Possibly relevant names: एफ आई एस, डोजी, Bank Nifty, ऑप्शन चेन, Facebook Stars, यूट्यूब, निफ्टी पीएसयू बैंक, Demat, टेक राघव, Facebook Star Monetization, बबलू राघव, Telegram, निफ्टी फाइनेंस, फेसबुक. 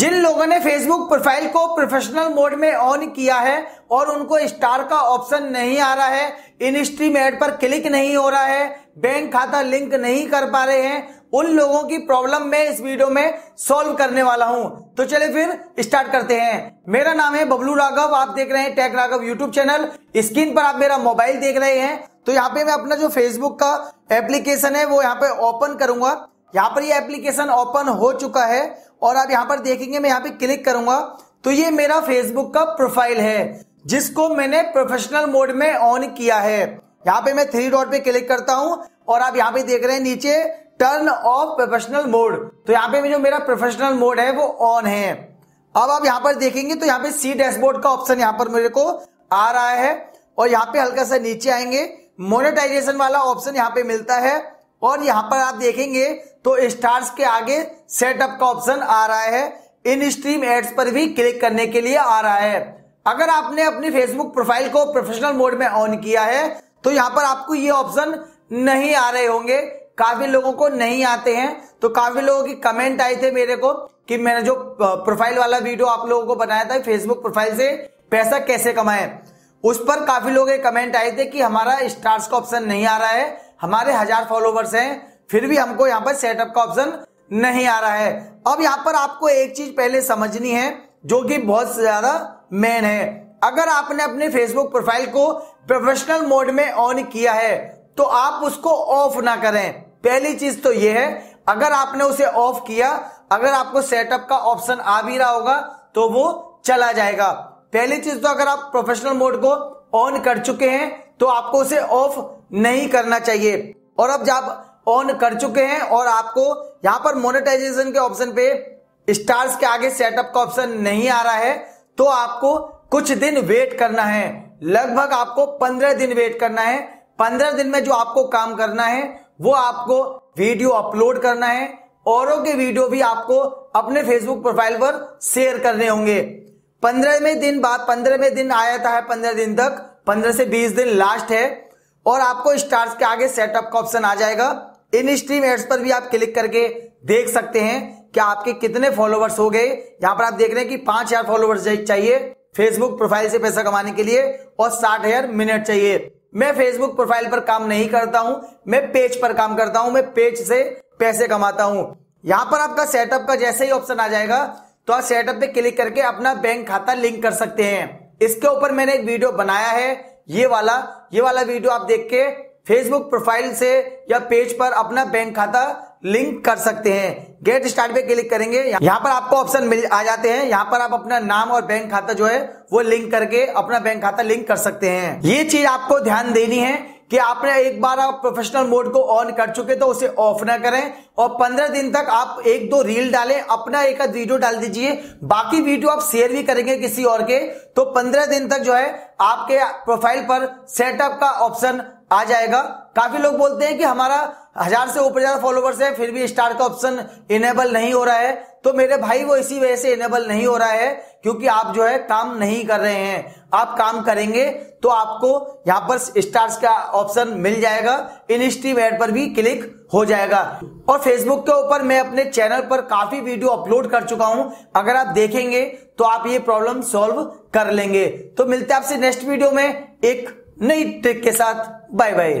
जिन लोगों ने फेसबुक profile को प्रोफेशनल मोड में ऑन किया है और उनको स्टार का ऑप्शन नहीं आ रहा है, इन हिस्ट्री में ऐड पर क्लिक नहीं हो रहा है, बैंक खाता लिंक नहीं कर पा रहे हैं, उन लोगों की प्रॉब्लम मैं इस वीडियो में सॉल्व करने वाला हूं। तो चलिए फिर स्टार्ट करते हैं। मेरा नाम है बबलू राघव, आप देख रहे हैं टेक राघव यूट्यूब channel. Screen पर आप मेरा मोबाइल देख रहे हैं, तो यहाँ पे मैं अपना जो फेसबुक का एप्लीकेशन है वो यहाँ पे ओपन करूंगा। यहाँ पर ये एप्लीकेशन ओपन हो चुका है और आप यहाँ पर देखेंगे, मैं यहाँ पे क्लिक करूंगा तो ये मेरा फेसबुक का प्रोफाइल है जिसको मैंने प्रोफेशनल मोड में ऑन किया है। यहाँ पे मैं 3 डॉट पे क्लिक करता हूं और आप यहाँ पे देख रहे हैं नीचे टर्न ऑफ प्रोफेशनल मोड, तो यहाँ पे जो मेरा प्रोफेशनल मोड है वो ऑन है। अब आप यहाँ पर देखेंगे तो यहाँ पे सी डैशबोर्ड का ऑप्शन यहाँ पर मेरे को आ रहा है और यहाँ पे हल्का सा नीचे आएंगे, मोनेटाइजेशन वाला ऑप्शन यहाँ पे मिलता है और यहाँ पर आप देखेंगे तो स्टार्स के आगे सेटअप का ऑप्शन आ रहा है। इन स्ट्रीम एड्स पर भी क्लिक करने के लिए आ रहा है। अगर आपने अपनी फेसबुक प्रोफाइल को प्रोफेशनल मोड में ऑन किया है तो यहाँ पर आपको ये ऑप्शन नहीं आ रहे होंगे, काफी लोगों को नहीं आते हैं। तो काफी लोगों की कमेंट आए थे मेरे को कि मैंने जो प्रोफाइल वाला वीडियो आप लोगों को बनाया था फेसबुक प्रोफाइल से पैसा कैसे कमाएं, उस पर काफी लोग कमेंट आए थे कि हमारा स्टार्स का ऑप्शन नहीं आ रहा है, हमारे 1000 फॉलोवर्स हैं फिर भी हमको यहाँ पर सेटअप का ऑप्शन नहीं आ रहा है। अब यहाँ पर आपको एक चीज पहले समझनी है जो कि बहुत ज्यादा मेन है। अगर आपने अपने फेसबुक प्रोफाइल को प्रोफेशनल मोड में ऑन किया है तो आप उसको ऑफ ना करें। पहली चीज तो ये है, अगर आपने उसे ऑफ किया, अगर आपको सेटअप का ऑप्शन आ भी रहा होगा तो वो चला जाएगा। पहली चीज तो अगर आप प्रोफेशनल मोड को ऑन कर चुके हैं तो आपको उसे ऑफ नहीं करना चाहिए। और अब जब ऑन कर चुके हैं और आपको यहाँ पर मोनेटाइजेशन के ऑप्शन पे स्टार्स के आगे सेटअप का ऑप्शन नहीं आ रहा है तो आपको कुछ दिन वेट करना है, लगभग आपको 15 दिन वेट करना है। 15 दिन में जो आपको काम करना है वो आपको वीडियो अपलोड करना है, औरों के वीडियो भी आपको अपने फेसबुक प्रोफाइल पर शेयर करने होंगे। 15वें दिन बाद 15वें दिन आया था है, 15 दिन तक, 15 से 20 दिन लास्ट है और आपको स्टार्स के आगे सेटअप का ऑप्शन आ जाएगा। इन स्ट्रीम एड्स पर भी आप क्लिक करके देख सकते हैं कि आपके कितने फॉलोवर्स हो गए। यहाँ पर आप देख रहे हैं कि 5000 फॉलोवर्स चाहिए फेसबुक प्रोफाइल से पैसा कमाने के लिए और 60,000 मिनट चाहिए। मैं फेसबुक प्रोफाइल पर काम नहीं करता हूं, मैं पेज पर काम करता हूं, मैं पेज से पैसे कमाता हूं। यहां पर आपका सेटअप का जैसे ही ऑप्शन आ जाएगा तो आप सेटअप पे क्लिक करके अपना बैंक खाता लिंक कर सकते हैं। इसके ऊपर मैंने एक वीडियो बनाया है, ये वाला वीडियो आप देख के फेसबुक प्रोफाइल से या पेज पर अपना बैंक खाता लिंक कर सकते हैं। गेट स्टार्ट पे क्लिक करेंगे, यहाँ पर आपको ऑप्शन मिल आ जाते हैं। यहाँ पर आप अपना नाम और बैंक खाता जो है वो लिंक करके अपना बैंक खाता लिंक कर सकते हैं। ये चीज आपको ध्यान देनी है कि आपने एक बार आप प्रोफेशनल मोड को ऑन कर चुके तो उसे ऑफ ना करें और 15 दिन तक आप 1-2 रील डालें, अपना 1-2 वीडियो डाल दीजिए, बाकी वीडियो आप शेयर भी करेंगे किसी और के। तो 15 दिन तक जो है आपके प्रोफाइल पर सेटअप का ऑप्शन आ जाएगा। काफी लोग बोलते हैं कि हमारा 1000 से ऊपर फॉलोवर्स है फिर भी स्टार का ऑप्शन इनेबल नहीं हो रहा है, तो मेरे भाई वो इसी वजह से इनेबल नहीं हो रहा है क्योंकि आप जो है काम नहीं कर रहे हैं। आप काम करेंगे तो आपको यहाँ पर स्टार्स का ऑप्शन मिल जाएगा, इन स्ट्रीम एड पर भी क्लिक हो जाएगा। और फेसबुक के ऊपर मैं अपने चैनल पर काफी वीडियो अपलोड कर चुका हूं, अगर आप देखेंगे तो आप ये प्रॉब्लम सॉल्व कर लेंगे। तो मिलते हैं आपसे नेक्स्ट वीडियो में एक नई ट्रिक के साथ। Bye bye.